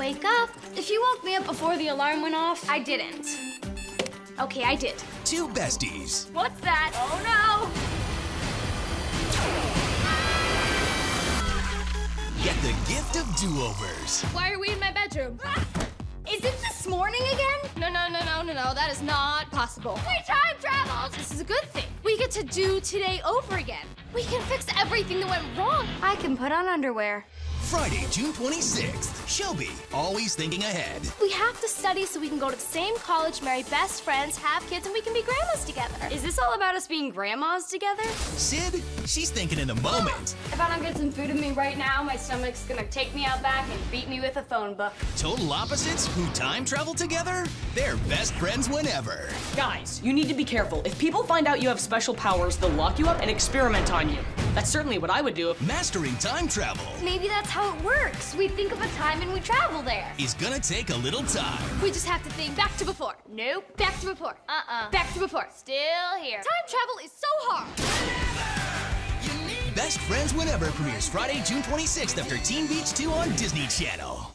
wake up. If you woke me up before the alarm went off. I didn't. Okay, I did. Two besties. What's that? Oh no! Get the gift of do-overs. Why are we in my bedroom? Ah! Is it this morning again? No, that is not possible. We time traveled! This is a good thing. We get to do today over again. We can fix everything that went wrong. I can put on underwear. Friday, June 26th, Shelby, always thinking ahead. We have to study so we can go to the same college, marry best friends, have kids, and we can be grandmas together. Is this all about us being grandmas together? Cyd, she's thinking in the moment. If I don't get some food in me right now, my stomach's gonna take me out back and beat me with a phone book. Total opposites who time travel together? They're best friends whenever. Guys, you need to be careful. If people find out you have special powers, they'll lock you up and experiment on you. That's certainly what I would do. Mastering time travel. Maybe that's how it works. We think of a time and we travel there. It's gonna take a little time. We just have to think back to before. Nope. Back to before. Back to before. Still here. Time travel is so hard. Best Friends Whenever premieres Friday, June 26th after Teen Beach 2 on Disney Channel.